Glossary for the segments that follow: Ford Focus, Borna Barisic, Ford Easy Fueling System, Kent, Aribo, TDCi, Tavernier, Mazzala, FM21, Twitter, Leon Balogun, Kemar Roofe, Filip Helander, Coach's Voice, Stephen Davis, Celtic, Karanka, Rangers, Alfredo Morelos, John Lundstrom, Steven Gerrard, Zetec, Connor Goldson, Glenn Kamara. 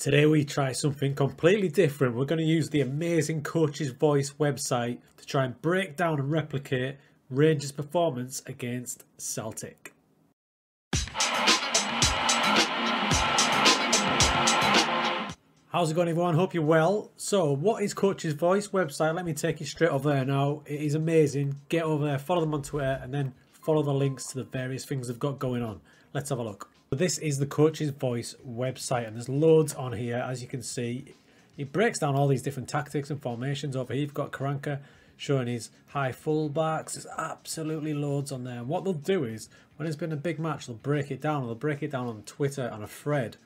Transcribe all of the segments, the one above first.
Today we try something completely different. We're going to use the amazing Coach's Voice website to try and break down and replicate Rangers' performance against Celtic. How's it going, everyone? Hope you're well. So what is Coach's Voice website? Let me take you straight over there now. It is amazing. Get over there, follow them on Twitter, and then follow the links to the various things they've got going on. Let's have a look. So this is the Coach's Voice website, and there's loads on here. As you can see, it breaks down all these different tactics and formations. Over here you've got Karanka showing his high fullbacks. There's absolutely loads on there. And what they'll do is, when it's been a big match, they'll break it down. They'll break it down on Twitter on a thread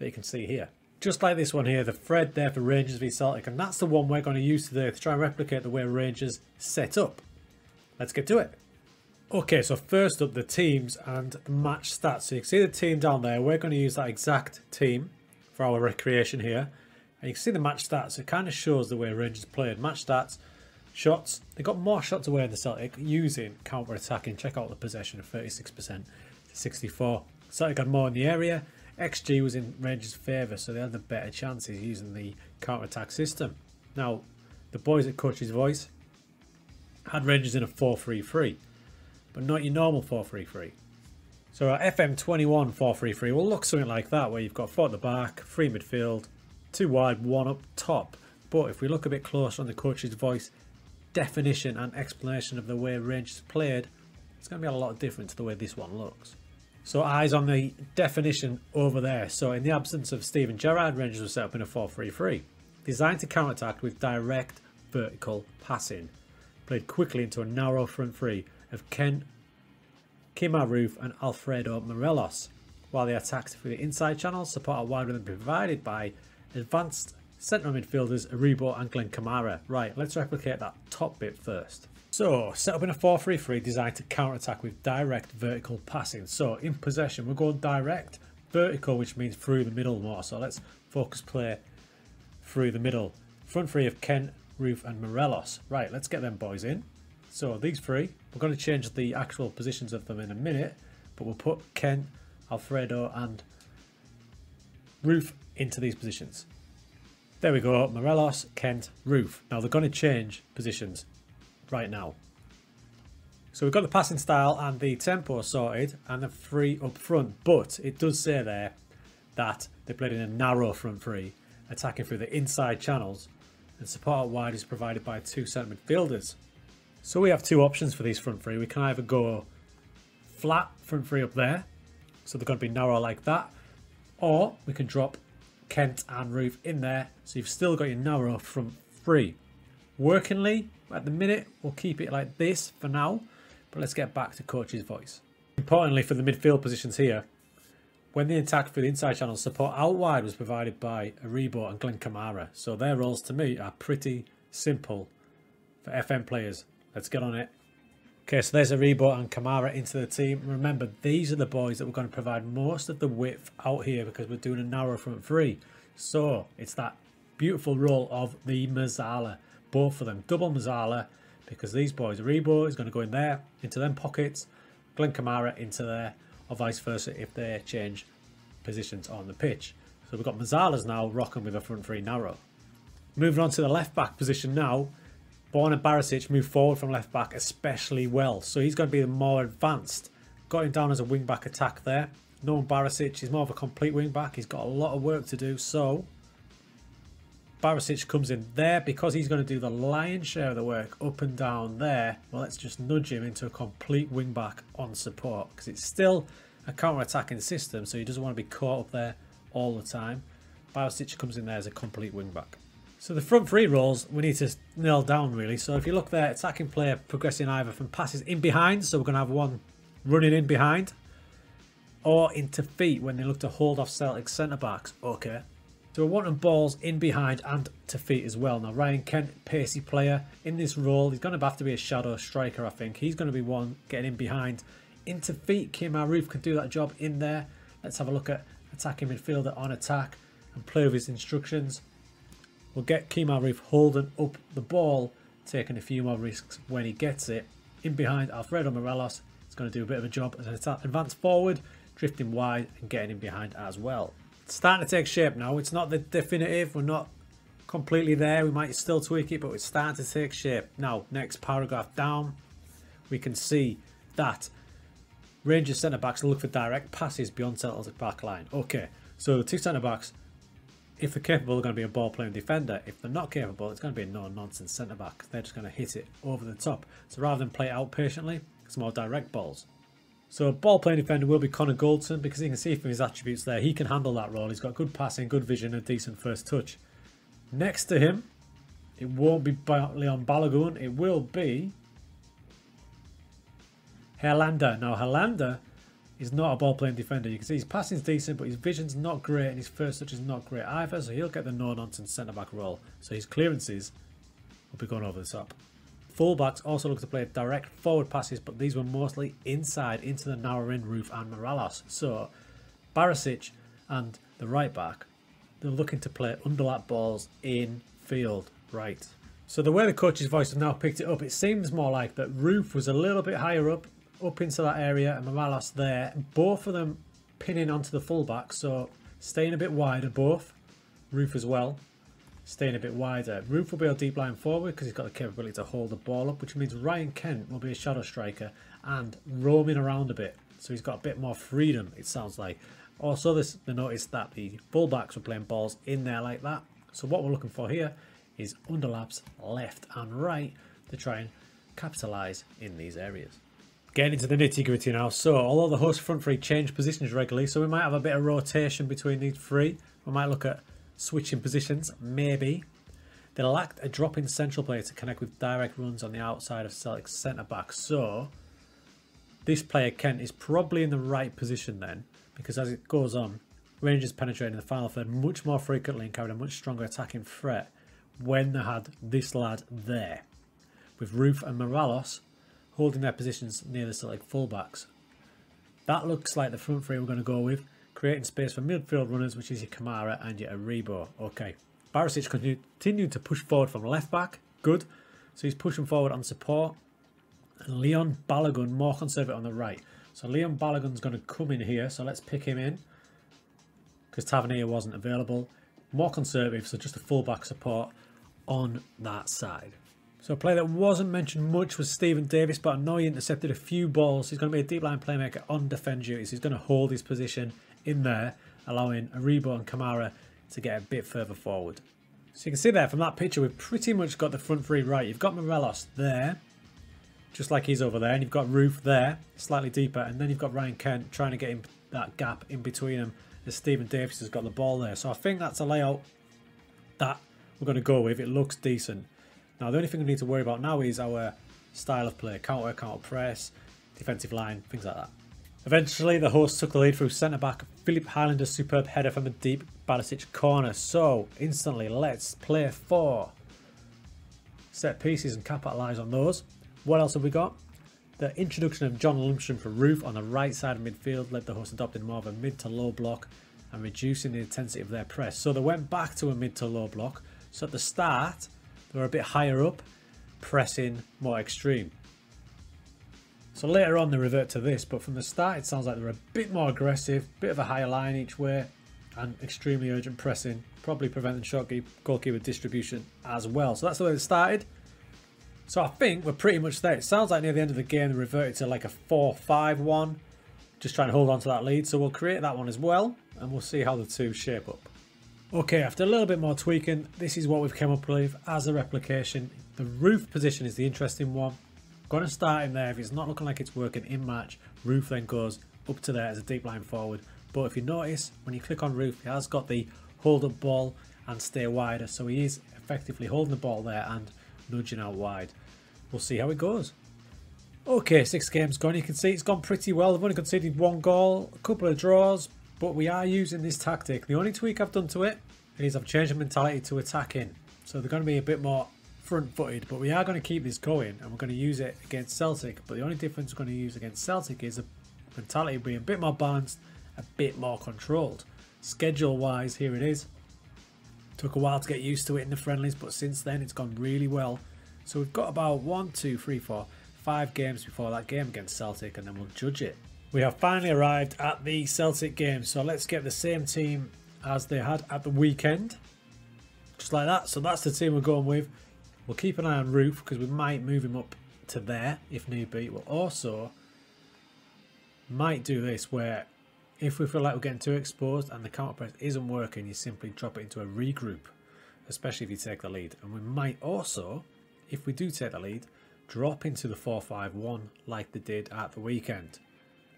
that you can see here. Just like this one here, the thread there for Rangers v Celtic, and that's the one we're going to use today to try and replicate the way Rangers set up. Let's get to it. Okay, so first up, the teams and the match stats. So you can see the team down there. We're going to use that exact team for our recreation here. And you can see the match stats. It kind of shows the way Rangers played. Match stats, shots. They got more shots away than the Celtic using counter-attacking. Check out the possession of 36% to 64. Celtic had more in the area. XG was in Rangers' favour, so they had the better chances using the counter-attack system. Now, the boys at Coach's Voice had Rangers in a 4-3-3. But not your normal 4-3-3. So our FM21 4-3-3 will look something like that, where you've got four at the back, three midfield, two wide, one up top. But if we look a bit closer on the Coach's Voice definition and explanation of the way Rangers played, it's going to be a lot different to the way this one looks. So eyes on the definition over there. So in the absence of Steven Gerrard, Rangers were set up in a 4-3-3. Designed to counterattack with direct vertical passing. Played quickly into a narrow front three of Kent, Kemar Roofe and Alfredo Morelos, while they attacked through the inside channels, support are wider than provided by advanced central midfielders Aribo and Glenn Kamara. Right, let's replicate that top bit first. So, set up in a 4-3-3 designed to counter-attack with direct vertical passing. So, in possession, we're going direct vertical, which means through the middle more. So, let's focus play through the middle. Front three of Kent, Roofe and Morelos. Right, let's get them boys in. So these three, we're going to change the actual positions of them in a minute, but we'll put Kent, Alfredo and Roofe into these positions. There we go, Morelos, Kent, Roofe. Now they're going to change positions right now. So we've got the passing style and the tempo sorted and the three up front, but it does say there that they played in a narrow front three, attacking through the inside channels, and support wide is provided by two centre midfielders. So we have two options for these front three. We can either go flat front three up there, so they're going to be narrow like that, or we can drop Kent and Roofe in there, so you've still got your narrow front three. Workingly, at the minute, we'll keep it like this for now, but let's get back to Coach's Voice. Importantly for the midfield positions here, when they attacked through the inside channel, support out wide was provided by Aribo and Glenn Kamara, so their roles to me are pretty simple for FM players. Let's get on it. Okay, so there's Aribo and Kamara into the team. Remember, these are the boys that we're going to provide most of the width out here because we're doing a narrow front three. So it's that beautiful role of the Mazzala. Both of them, double Mazzala, because these boys, Aribo is going to go in there, into them pockets, Glenn Kamara into there, or vice versa if they change positions on the pitch. So we've got Mazzalas now rocking with a front three narrow. Moving on to the left back position now. Borna Barisic moved forward from left back especially well, so he's going to be the more advanced. Got him down as a wing back attack there. Known Barisic is more of a complete wing back. He's got a lot of work to do, so Barisic comes in there because he's going to do the lion's share of the work up and down there. Well, let's just nudge him into a complete wing back on support because it's still a counter-attacking system, so he doesn't want to be caught up there all the time. Barisic comes in there as a complete wing back. So the front three roles we need to nail down really. So if you look there, attacking player progressing either from passes in behind, so we're going to have one running in behind, or into feet when they look to hold off Celtic centre-backs. Okay. So we're wanting balls in behind and to feet as well. Now Ryan Kent, pacey player in this role, he's going to have to be a shadow striker I think. He's going to be one getting in behind. Into feet, Kemar Roofe can do that job in there. Let's have a look at attacking midfielder on attack and play with his instructions. We'll get Kemar Roofe holding up the ball, taking a few more risks when he gets it. In behind, Alfredo Morelos is going to do a bit of a job as an advanced forward, drifting wide and getting in behind as well. starting to take shape now. It's not the definitive, we're not completely there, we might still tweak it, but it's starting to take shape. Now, next paragraph down, we can see that Rangers centre-backs look for direct passes beyond Celtic back line. Okay, so the two centre-backs, if they're capable, they're going to be a ball-playing defender. If they're not capable, it's going to be a no-nonsense centre-back. They're just going to hit it over the top. So rather than play it out patiently, it's more direct balls. So a ball-playing defender will be Connor Goldson, because you can see from his attributes there, he can handle that role. He's got good passing, good vision, and a decent first touch. Next to him, it won't be Leon Balogun, it will be Helander. Now, Helander is not a ball-playing defender. You can see his passing's decent, but his vision's not great, and his first touch is not great either, so he'll get the no-nonsense centre-back role. So his clearances will be going over the top. Fullbacks also look to play direct forward passes, but these were mostly inside, into the narrow end, Roofe and Morelos. So Barisic and the right-back, they're looking to play underlap balls in field, right. So the way the coach's voice has now picked it up, it seems more like that Roofe was a little bit higher up, up into that area, and Morelos there, both of them pinning onto the fullback, so staying a bit wider, both. Roofe as well, staying a bit wider. Roofe will be our deep line forward because he's got the capability to hold the ball up, which means Ryan Kent will be a shadow striker and roaming around a bit, so he's got a bit more freedom, it sounds like. Also, they noticed that the fullbacks were playing balls in there like that, so what we're looking for here is underlaps left and right to try and capitalise in these areas. Getting into the nitty-gritty now. So although the host front three change positions regularly, so we might have a bit of rotation between these three. We might look at switching positions, maybe. They lacked a drop-in central player to connect with direct runs on the outside of Celtic's centre-back. So this player, Kent, is probably in the right position then, because as it goes on, Rangers penetrated in the final third much more frequently and carried a much stronger attacking threat when they had this lad there, with Roofe and Morelos holding their positions near the Celtic fullbacks. That looks like the front three we're going to go with, creating space for midfield runners, which is your Kamara and your Aribo. Okay, Barisic continued to push forward from left back, good. So he's pushing forward on support. And Leon Balogun, more conservative on the right. So Leon Balogun's going to come in here, so let's pick him in, because Tavernier wasn't available. More conservative, so just a fullback support on that side. So a player that wasn't mentioned much was Stephen Davis, but I know he intercepted a few balls. He's going to be a deep line playmaker on defend duties. He's going to hold his position in there, allowing Aribo and Kamara to get a bit further forward. So you can see there from that picture, we've pretty much got the front three right. You've got Morelos there, just like he's over there, and you've got Roofe there, slightly deeper, and then you've got Ryan Kent trying to get in that gap in between them as Stephen Davis has got the ball there. So I think that's a layout that we're going to go with. It looks decent. Now, the only thing we need to worry about now is our style of play, counter, counter-press, defensive line, things like that. Eventually, the hosts took the lead through centre-back Filip Helander's superb header from a deep Barisic corner. So, instantly, let's play for set pieces and capitalise on those. What else have we got? The introduction of John Lundstrom for Roofe on the right side of midfield led the hosts adopting more of a mid to low block and reducing the intensity of their press. So, they went back to a mid to low block. So, at the start, they're a bit higher up, pressing more extreme. So later on they revert to this, but from the start it sounds like they're a bit more aggressive, bit of a higher line each way, and extremely urgent pressing, probably preventing shortkeep goalkeeper distribution as well. So that's the way they started. So I think we're pretty much there. It sounds like near the end of the game they reverted to like a 4-5-1, just trying to hold on to that lead. So we'll create that one as well, and we'll see how the two shape up. Okay, after a little bit more tweaking, this is what we've come up with as a replication. The Roofe position is the interesting one. Going to start him there. If it's not looking like it's working in match, Roofe then goes up to there as a deep line forward. But if you notice, when you click on Roofe, he has got the hold up ball and stay wider. So he is effectively holding the ball there and nudging out wide. We'll see how it goes. Okay, 6 games gone. You can see it's gone pretty well. They've only conceded 1 goal, a couple of draws. But we are using this tactic. The only tweak I've done to it is I've changed the mentality to attacking. So they're going to be a bit more front-footed, but we are going to keep this going and we're going to use it against Celtic. But the only difference we're going to use against Celtic is the mentality being a bit more balanced, a bit more controlled. Schedule-wise, here it is. Took a while to get used to it in the friendlies, but since then it's gone really well. So we've got about 5 games before that game against Celtic, and then we'll judge it. We have finally arrived at the Celtic game, so let's get the same team as they had at the weekend. Just like that. So that's the team we're going with. We'll keep an eye on Roofe because we might move him up to there if need be. We'll also might do this where if we feel like we're getting too exposed and the counter press isn't working, you simply drop it into a regroup, especially if you take the lead. And we might also, if we do take the lead, drop into the 4-5-1 like they did at the weekend.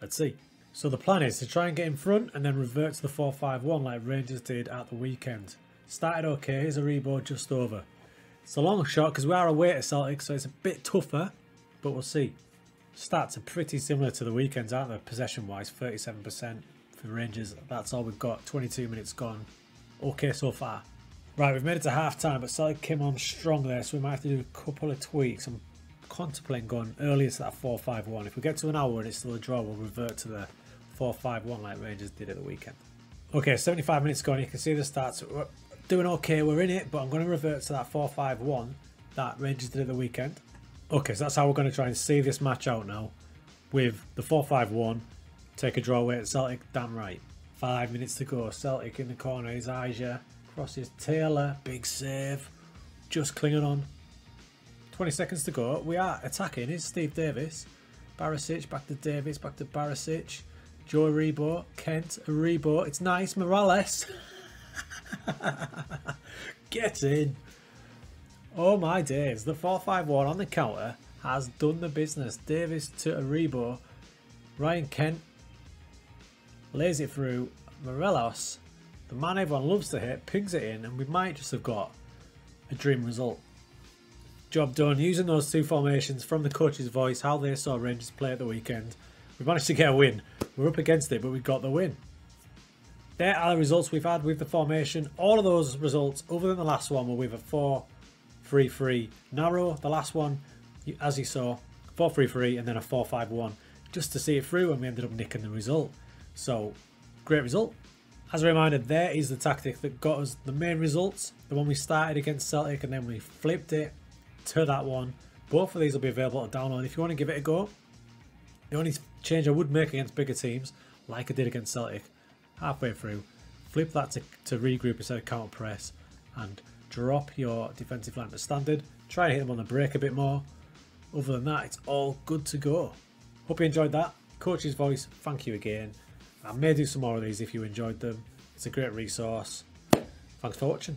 Let's see. So the plan is to try and get in front and then revert to the 4-5-1 like Rangers did at the weekend. Started okay. Here's Aribo just over. It's a long shot because we are away to Celtic, so it's a bit tougher, but we'll see. Stats are pretty similar to the weekends, aren't they? Possession-wise, 37% for Rangers. That's all we've got. 22 minutes gone. Okay so far. Right, we've made it to half-time, but Celtic came on strong there, so we might have to do a couple of tweaks. I'm contemplating going earlier to that 4-5-1. If we get to an hour and it's still a draw, we'll revert to the 4-5-1 like Rangers did at the weekend. Okay, 75 minutes gone. You can see the stats. We're doing okay. We're in it, but I'm going to revert to that 4-5-1 that Rangers did at the weekend. Okay, so that's how we're going to try and see this match out now. With the 4-5-1, take a draw away at Celtic, damn right. 5 minutes to go, Celtic in the corner is Aja, crosses Taylor, big save, just clinging on. 20 seconds to go, we are attacking, it's Steve Davis, Barisic, back to Davis, back to Barisic, Joe Aribo, Kent, Aribo, it's nice, Morales. Get in. Oh my days, the 4-5-1 on the counter has done the business. Davis to Aribo, Ryan Kent lays it through, Morelos, the man everyone loves to hit, pings it in, and we might just have got a dream result. Job done, using those two formations from the coach's voice, how they saw Rangers play at the weekend. We managed to get a win. We're up against it, but we got the win. There are the results we've had with the formation. All of those results, other than the last one, were with a 4-3-3 narrow. The last one, as you saw, 4-3-3 and then a 4-5-1 just to see it through, and we ended up nicking the result. So great result. As a reminder, there is the tactic that got us the main results, the one we started against Celtic and then we flipped it to that one. Both of these will be available to download if you want to give it a go. The only change I would make against bigger teams, like I did against Celtic, halfway through, flip that to regroup instead of counter press and drop your defensive line to standard. Try and hit them on the break a bit more. Other than that, it's all good to go. Hope you enjoyed that. Coach's Voice, thank you again. I may do some more of these if you enjoyed them. It's a great resource. Thanks for watching.